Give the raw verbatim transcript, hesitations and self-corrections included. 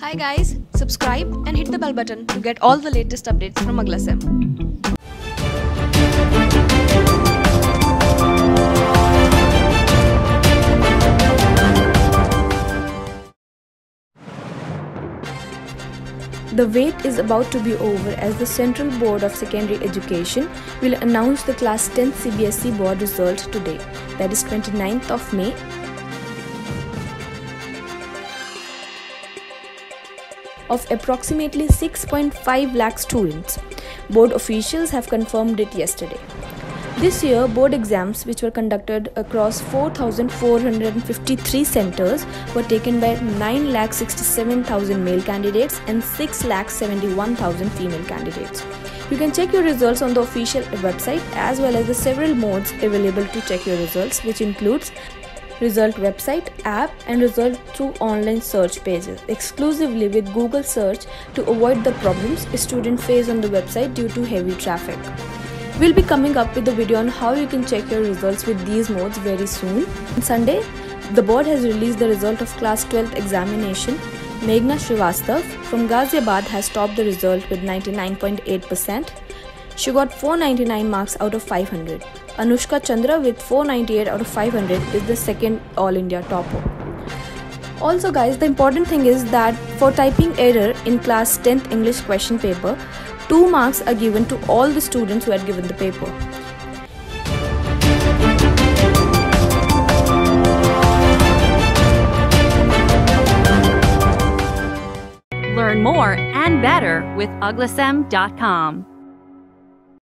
Hi guys, subscribe and hit the bell button to get all the latest updates from AglaSem. The wait is about to be over as the Central Board of Secondary Education will announce the Class tenth C B S E board result today, that is twenty-ninth of May. Of approximately six point five lakh students, board officials have confirmed it yesterday. This year, board exams which were conducted across four thousand four hundred fifty-three centres were taken by nine lakh sixty-seven thousand male candidates and six lakh seventy-one thousand female candidates. You can check your results on the official website as well as the several modes available to check your results, which includes result website, app and result through online search pages exclusively with Google search to avoid the problems students face on the website due to heavy traffic. We'll be coming up with a video on how you can check your results with these modes very soon. On Sunday, the board has released the result of Class twelfth examination. Meghna Srivastav from Ghaziabad has topped the result with ninety-nine point eight percent. She got four ninety-nine marks out of five hundred. Anushka Chandra with four ninety-eight out of five hundred is the second All India topper. Also guys, the important thing is that for typing error in Class tenth English question paper, two marks are given to all the students who had given the paper. Learn more and better with aglasem dot com.